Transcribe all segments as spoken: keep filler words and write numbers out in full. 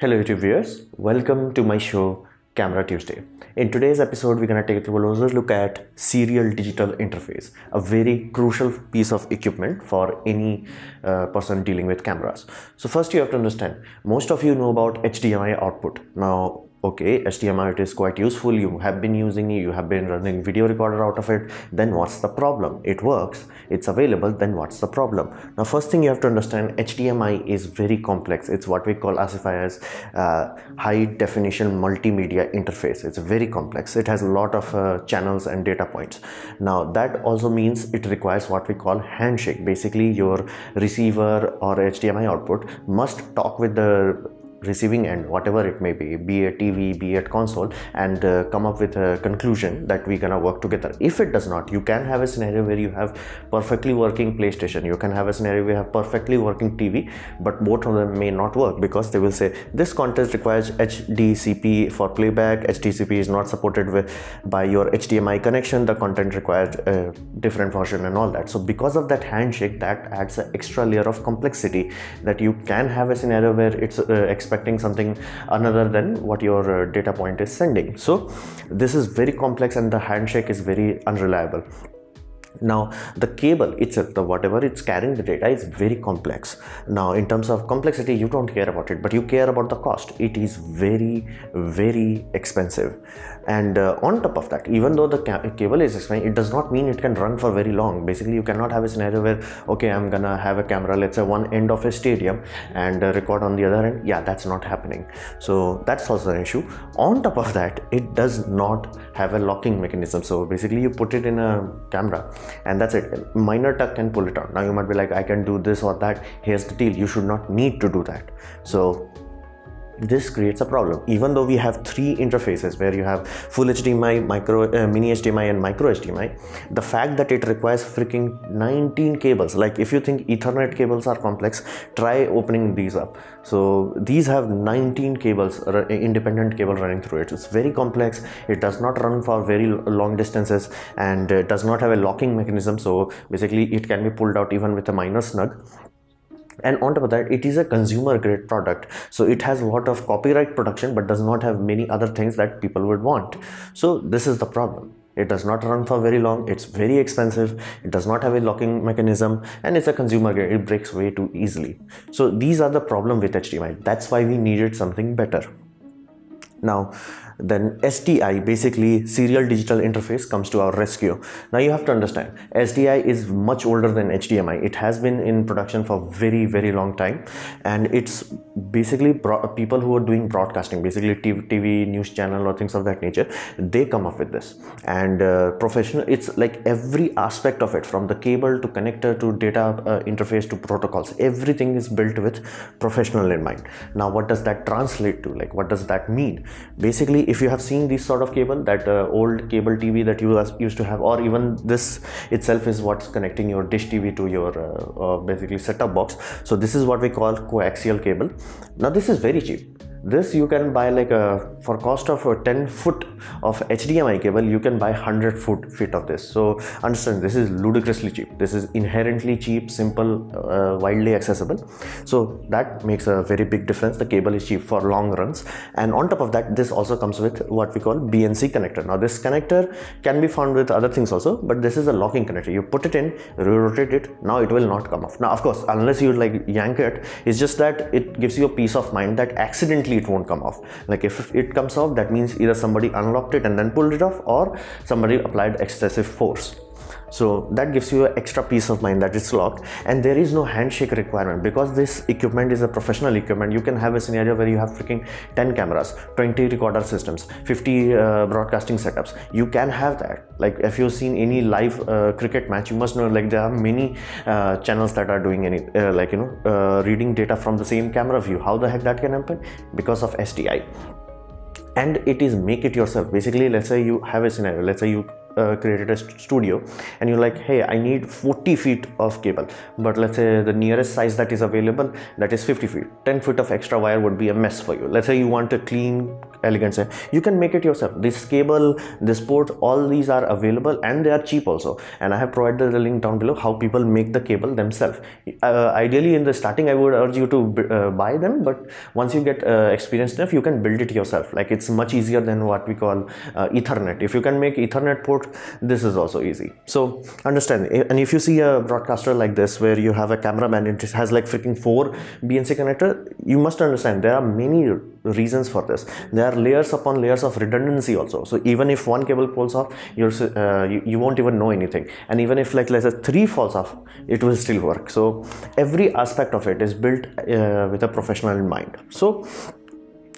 Hello YouTube viewers, welcome to my show Camera Tuesday. In today's episode, we're gonna take a closer look at Serial Digital Interface, a very crucial piece of equipment for any uh, person dealing with cameras. So first you have to understand, most of you know about H D M I output. Now, okay, H D M I, it is quite useful, you have been using it, you have been running video recorder out of it, then what's the problem? It works, it's available, then what's the problem? Now, first thing you have to understand, H D M I is very complex. It's what we call as uh, High Definition Multimedia Interface. It's very complex. It has a lot of uh, channels and data points. Now, that also means it requires what we call handshake. Basically, your receiver or H D M I output must talk with the receiving end, whatever it may be, be it T V, be it console, and uh, come up with a conclusion that we're gonna work together. If it does not, you can have a scenario where you have perfectly working PlayStation, you can have a scenario where you have perfectly working T V, but both of them may not work because they will say this content requires H D C P for playback, H D C P is not supported with by your H D M I connection, the content requires a different version and all that. So because of that handshake, that adds an extra layer of complexity that you can have a scenario where it's uh, expected something another than what your uh, data point is sending. So this is very complex and the handshake is very unreliable. Now the cable itself, the whatever it's carrying the data, is very complex. Now in terms of complexity, you don't care about it, but you care about the cost. It is very very expensive, and uh, on top of that, even though the ca cable is expensive, it does not mean it can run for very long. Basically, you cannot have a scenario where, okay, I'm gonna have a camera, let's say one end of a stadium, and uh, record on the other end. Yeah, that's not happening. So that's also an issue. On top of that, it does not have a locking mechanism. So basically you put it in a camera and that's it. Minor tuck can pull it out. Now you might be like, I can do this or that. Here's the deal, you should not need to do that. So this creates a problem. Even though we have three interfaces where you have full H D M I, micro, uh, mini H D M I and micro H D M I, the fact that it requires freaking nineteen cables, like if you think Ethernet cables are complex, try opening these up. So these have nineteen cables, independent cable running through it. It's very complex. It does not run for very long distances and it does not have a locking mechanism. So basically it can be pulled out even with a minor snug. And on top of that, it is a consumer grade product, so it has a lot of copyright protection but does not have many other things that people would want. So this is the problem. It does not run for very long, it's very expensive, it does not have a locking mechanism, and it's a consumer grade, it breaks way too easily. So these are the problem with H D M I. That's why we needed something better. Now then S D I, basically Serial Digital Interface, comes to our rescue. Now you have to understand, S D I is much older than H D M I. It has been in production for very very long time, and it's basically people who are doing broadcasting, basically T V, T V news channel or things of that nature, they come up with this. And uh, professional, it's like every aspect of it, from the cable to connector to data uh, interface to protocols, everything is built with professional in mind. Now what does that translate to? Like what does that mean? Basically, if you have seen this sort of cable, that uh, old cable T V that you used to have, or even this itself is what's connecting your dish T V to your uh, uh, basically set-top box. So this is what we call coaxial cable. Now this is very cheap. This you can buy like a, for cost of a ten foot of H D M I cable, you can buy one hundred foot feet of this. So understand, this is ludicrously cheap. This is inherently cheap, simple, uh, widely accessible. So that makes a very big difference. The cable is cheap for long runs. And on top of that, this also comes with what we call B N C connector. Now this connector can be found with other things also, but this is a locking connector. You put it in, rotate it, now it will not come off. Now of course, unless you like yank it, it's just that it gives you a peace of mind that accidentally it won't come off. Like if it comes off, that means either somebody unlocked it and then pulled it off, or somebody applied excessive force. So that gives you an extra peace of mind that it's locked, and there is no handshake requirement because this equipment is a professional equipment. You can have a scenario where you have freaking ten cameras, twenty recorder systems, fifty uh, broadcasting setups. You can have that. Like if you've seen any live uh, cricket match, you must know like there are many uh, channels that are doing any uh, like you know uh, reading data from the same camera view. How the heck that can happen? Because of S D I. And it is make it yourself. Basically, let's say you have a scenario. Let's say you uh, created a studio and you're like, hey, I need forty feet of cable, but let's say the nearest size that is available, that is fifty feet, ten feet of extra wire would be a mess for you. Let's say you want a clean, elegant set, you can make it yourself. This cable, this port, all these are available and they are cheap also, and I have provided the link down below how people make the cable themselves. Uh, ideally in the starting I would urge you to uh, buy them, but once you get uh, experienced enough, you can build it yourself. Like, it's much easier than what we call uh, Ethernet. If you can make Ethernet port, this is also easy. So understand, and if you see a broadcaster like this where you have a cameraman, it has like freaking four B N C connector, you must understand there are many reasons for this. There are layers upon layers of redundancy also. So even if one cable falls off, you're, uh, you, you won't even know anything. And even if, like, let's say three falls off, it will still work. So every aspect of it is built uh, with a professional in mind. So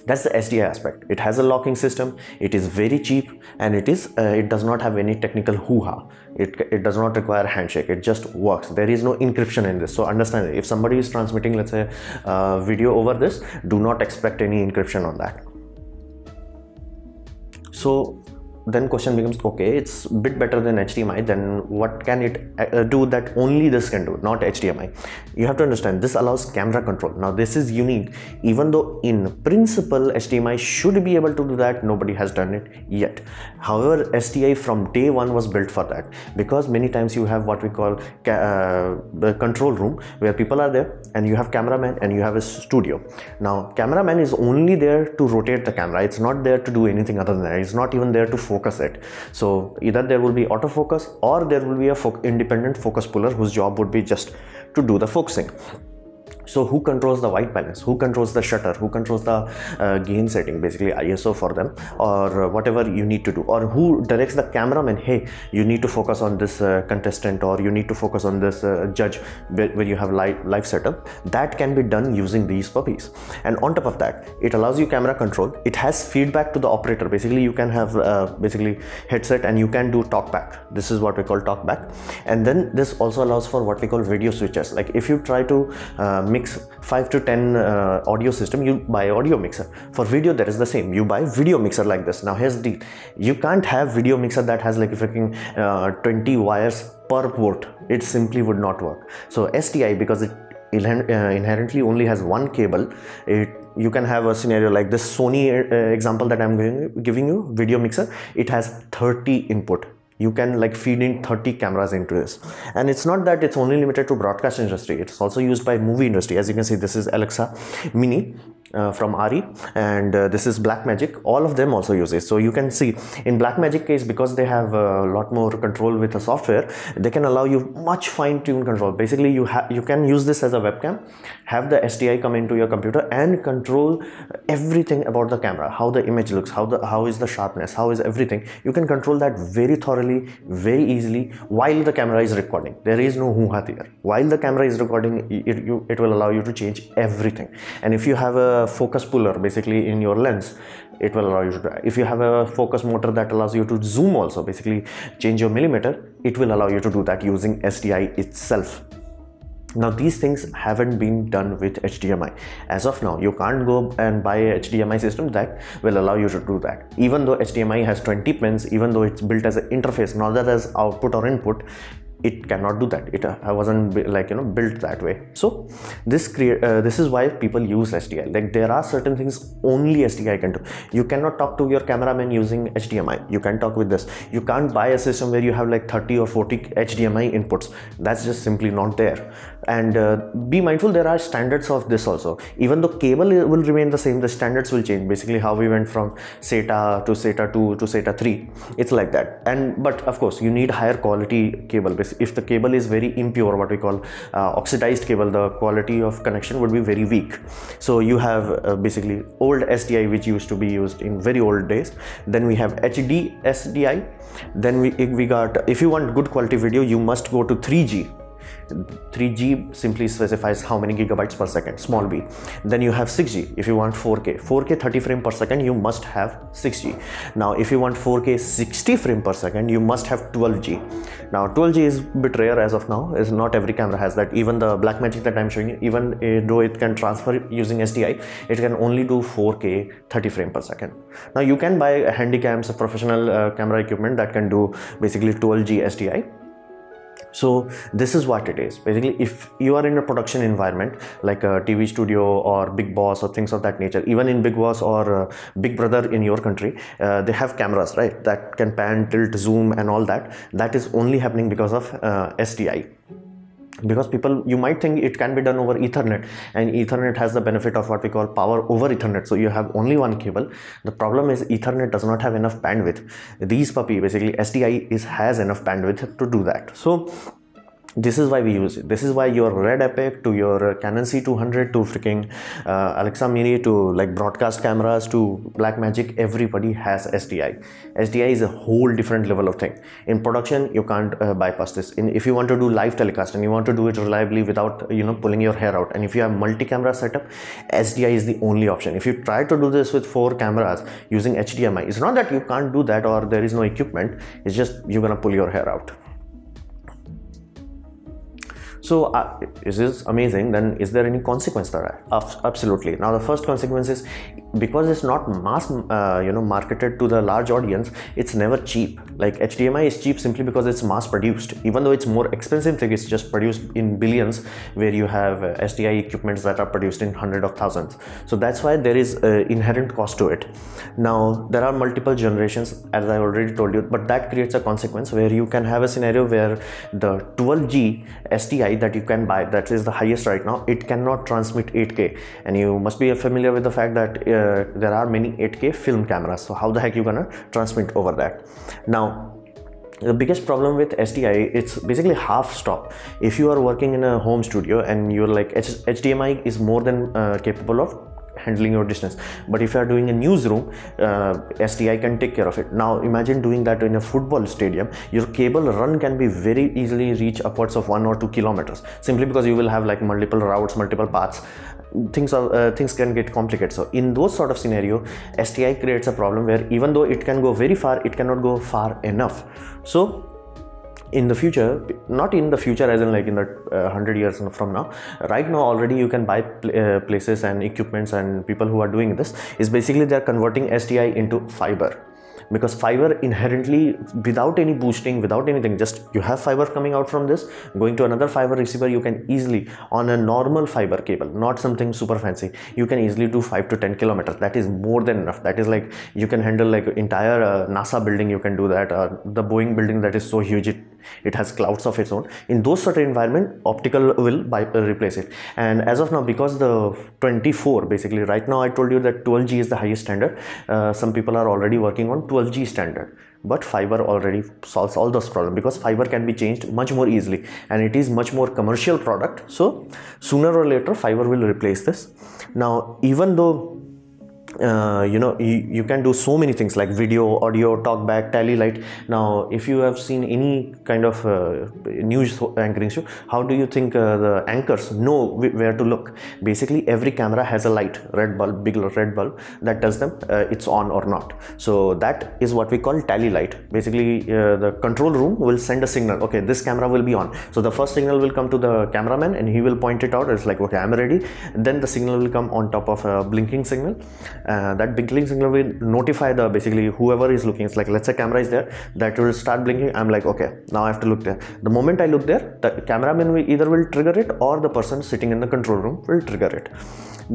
that's the S D I aspect. It has a locking system, it is very cheap, and it is uh, it does not have any technical hoo-ha. It, it does not require a handshake, it just works. There is no encryption in this. So understand, if somebody is transmitting, let's say, uh, video over this, do not expect any encryption on that. So then question becomes, okay, it's a bit better than H D M I, then what can it uh, do that only this can do, not H D M I? You have to understand, this allows camera control. Now this is unique, even though in principle H D M I should be able to do that, nobody has done it yet. However, S D I from day one was built for that, because many times you have what we call ca uh, control room, where people are there and you have cameraman and you have a studio. Now cameraman is only there to rotate the camera, it's not there to do anything other than that, it's not even there to form focus it. So either there will be autofocus or there will be a fo independent focus puller whose job would be just to do the focusing. So who controls the white balance, who controls the shutter, who controls the uh, gain setting, basically I S O for them, or whatever you need to do, or who directs the cameraman, hey, you need to focus on this uh, contestant, or you need to focus on this uh, judge, where you have live, live setup. That can be done using these puppies. And on top of that, it allows you camera control, it has feedback to the operator. Basically you can have uh, basically headset and you can do talkback. This is what we call talkback. And then this also allows for what we call video switches. Like if you try to uh, mix five to ten uh, audio system, you buy audio mixer. For video there is the same, you buy video mixer like this. Now here's the deal, you can't have video mixer that has like freaking uh, twenty wires per port, it simply would not work. So S D I, because it inherently only has one cable, it you can have a scenario like this Sony uh, example that I'm giving you, video mixer, it has thirty input. You can like feed in thirty cameras into this. And it's not that it's only limited to broadcast industry, it's also used by movie industry. As you can see, this is Alexa Mini uh, from Ari, and uh, this is Blackmagic. All of them also use it. So you can see in Blackmagic case, because they have a lot more control with the software, they can allow you much fine-tuned control. Basically you have you can use this as a webcam, have the S D I come into your computer and control everything about the camera, how the image looks, how the how is the sharpness, how is everything. You can control that very thoroughly, very easily, while the camera is recording. There is no hoo-ha there. While the camera is recording, it, you, it will allow you to change everything. And if you have a focus puller basically in your lens, it will allow you to drive. If you have a focus motor that allows you to zoom also, basically change your millimeter, it will allow you to do that using S D I itself. Now these things haven't been done with H D M I. As of now, you can't go and buy a H D M I system that will allow you to do that. Even though H D M I has twenty pins, even though it's built as an interface, not that as output or input, it cannot do that. It uh, wasn't like, you know, built that way. So this create uh, this is why people use S D I. Like there are certain things only S D I can do. You cannot talk to your cameraman using H D M I. You can talk with this. You can't buy a system where you have like thirty or forty H D M I inputs. That's just simply not there. And uh, be mindful, there are standards of this also. Even though cable will remain the same, the standards will change. Basically how we went from SATA to SATA two to SATA three. It's like that. And but of course you need higher quality cable. If the cable is very impure, what we call uh, oxidized cable, the quality of connection would be very weak. So you have uh, basically old S D I, which used to be used in very old days. Then we have H D S D I. Then we, we got, if you want good quality video, you must go to three G. three G simply specifies how many gigabytes per second, small b. Then you have six G. If you want four K, four K thirty frames per second, you must have six G. Now if you want four K sixty frames per second, you must have twelve G. Now twelve G is a bit rare as of now, is not every camera has that. Even the Blackmagic that I'm showing you, even though it can transfer using S D I, it can only do four K thirty frames per second. Now you can buy a handycams, a professional uh, camera equipment that can do basically twelve G S D I. So this is what it is. Basically, if you are in a production environment like a T V studio or Big Boss or things of that nature, even in Big Boss or uh, Big Brother in your country, uh, they have cameras, right? That can pan, tilt, zoom and all that. That is only happening because of uh, S D I. Because people, you might think it can be done over Ethernet, and Ethernet has the benefit of what we call power over Ethernet. So you have only one cable. The problem is Ethernet does not have enough bandwidth. These puppy, basically S D I is has enough bandwidth to do that. So this is why we use it. This is why your Red Epic to your Canon C two hundred to freaking uh, Alexa Mini to like broadcast cameras to Blackmagic, everybody has S D I. S D I is a whole different level of thing. In production, you can't uh, bypass this. In, if you want to do live telecast and you want to do it reliably without, you know, pulling your hair out, and if you have multi-camera setup, S D I is the only option. If you try to do this with four cameras using H D M I, it's not that you can't do that or there is no equipment, it's just you're gonna pull your hair out. So uh, is this amazing? Then is there any consequence there? Absolutely. Now the first consequence is, because it's not mass, uh, you know, marketed to the large audience, it's never cheap. Like H D M I is cheap simply because it's mass produced. Even though it's more expensive thing, it's just produced in billions, where you have uh, S D I equipments that are produced in hundreds of thousands. So that's why there is uh, inherent cost to it. Now there are multiple generations, as I already told you, but that creates a consequence where you can have a scenario where the twelve G S D I that you can buy, that is the highest right now, it cannot transmit eight K, and you must be familiar with the fact that uh, there are many eight K film cameras. So how the heck you gonna transmit over that? Now the biggest problem with S D I, it's basically half stop. If you are working in a home studio and you're like, H D M I is more than uh, capable of handling your distance, but if you are doing a newsroom, uh, S D I can take care of it. Now imagine doing that in a football stadium. Your cable run can be very easily reach upwards of one or two kilometers, simply because you will have like multiple routes, multiple paths. Things are uh, things can get complicated. So in those sort of scenario, S D I creates a problem where even though it can go very far, it cannot go far enough. So in the future, not in the future as in like in the uh, one hundred years from now, right now already you can buy pl uh, places and equipments, and people who are doing this is basically they're converting S D I into fiber, because fiber inherently, without any boosting, without anything, just you have fiber coming out from this, going to another fiber receiver, you can easily, on a normal fiber cable, not something super fancy, you can easily do five to ten kilometers. That is more than enough. That is like, you can handle like entire uh, NASA building, you can do that, uh, the Boeing building that is so huge, it it has clouds of its own. In those sort of environment, optical will by, uh, replace it. And as of now, because the twenty-four, basically right now I told you that twelve G is the highest standard, uh, some people are already working on twelve G standard, but fiber already solves all those problems, because fiber can be changed much more easily, and it is much more commercial product. So sooner or later fiber will replace this. Now even though Uh, you know, you, you can do so many things like video, audio, talkback, tally light. Now, if you have seen any kind of uh, news anchoring show, how do you think uh, the anchors know where to look? Basically, every camera has a light, red bulb, big red bulb that tells them uh, it's on or not. So that is what we call tally light. Basically, uh, the control room will send a signal. Okay, this camera will be on. So the first signal will come to the cameraman, and he will point it out. It's like, okay, I'm ready. Then the signal will come on top of a blinking signal. Uh, that blinking signal will notify the basically whoever is looking. It's like, let's say camera is there, that will start blinking. I'm like, okay, now I have to look there. The moment I look there, the cameraman will either will trigger it, or the person sitting in the control room will trigger it.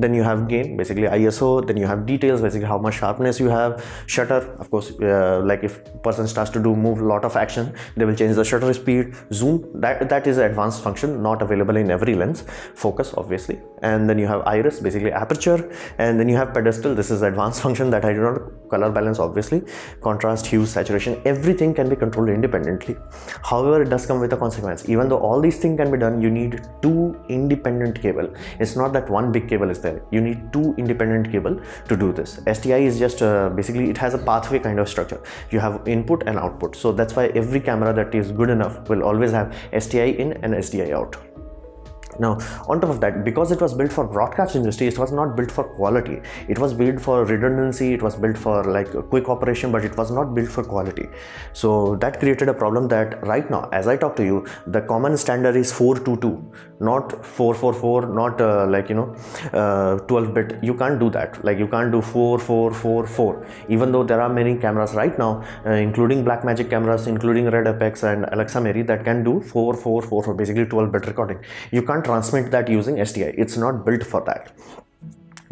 Then you have gain, basically I S O. Then you have details, basically how much sharpness you have. Shutter, of course, uh, like if person starts to do move a lot of action, they will change the shutter speed. Zoom, that that is an advanced function not available in every lens. Focus, obviously, and then you have iris, basically aperture, and then you have pedestal. This is advanced function that I do not color balance, obviously. Contrast, hue, saturation, everything can be controlled independently. However, it does come with a consequence. Even though all these things can be done, you need two independent cable. It's not that one big cable is there. You need two independent cable to do this. S T I is just uh, basically, it has a pathway kind of structure. You have input and output. So that's why every camera that is good enough will always have S T I in and S T I out. Now, on top of that, because it was built for broadcast industry, it was not built for quality. It was built for redundancy, it was built for like a quick operation, but it was not built for quality. So that created a problem that right now, as I talk to you, the common standard is four two two, not four four four, not uh, like, you know, twelve bit. Uh, you can't do that. Like, you can't do four four four four, even though there are many cameras right now, uh, including Blackmagic cameras, including Red Epic and Alexa Mini, that can do four four four four, for basically twelve bit recording. You can't transmit that using S T I. It's not built for that,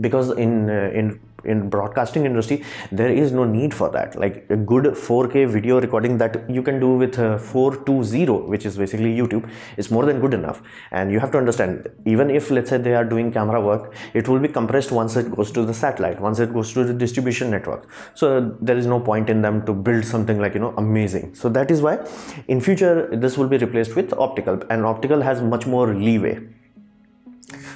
because in uh, in in broadcasting industry there is no need for that. Like a good four K video recording that you can do with uh, four two zero, which is basically YouTube, is more than good enough. And you have to understand, even if let's say they are doing camera work, it will be compressed once it goes to the satellite, once it goes to the distribution network. So there is no point in them to build something like, you know, amazing. So that is why in future this will be replaced with optical, and optical has much more leeway.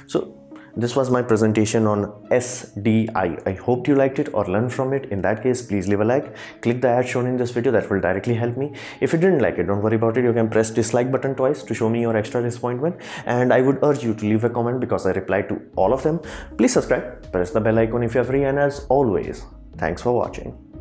So this was my presentation on S D I. I hope you liked it or learned from it. In that case, please leave a like. Click the ad shown in this video, that will directly help me. If you didn't like it, don't worry about it. You can press dislike button twice to show me your extra disappointment. And I would urge you to leave a comment, because I reply to all of them. Please subscribe, press the bell icon if you are free, and as always, thanks for watching.